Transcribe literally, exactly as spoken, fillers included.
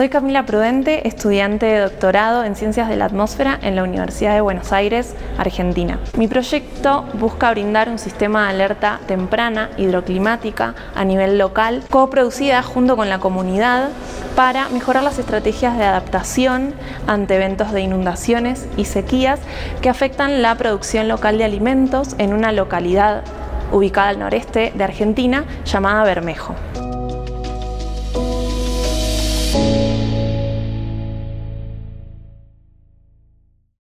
Soy Camila Prudente, estudiante de doctorado en Ciencias de la Atmósfera en la Universidad de Buenos Aires, Argentina. Mi proyecto busca brindar un sistema de alerta temprana hidroclimática a nivel local, coproducida junto con la comunidad para mejorar las estrategias de adaptación ante eventos de inundaciones y sequías que afectan la producción local de alimentos en una localidad ubicada al noreste de Argentina llamada Bermejo.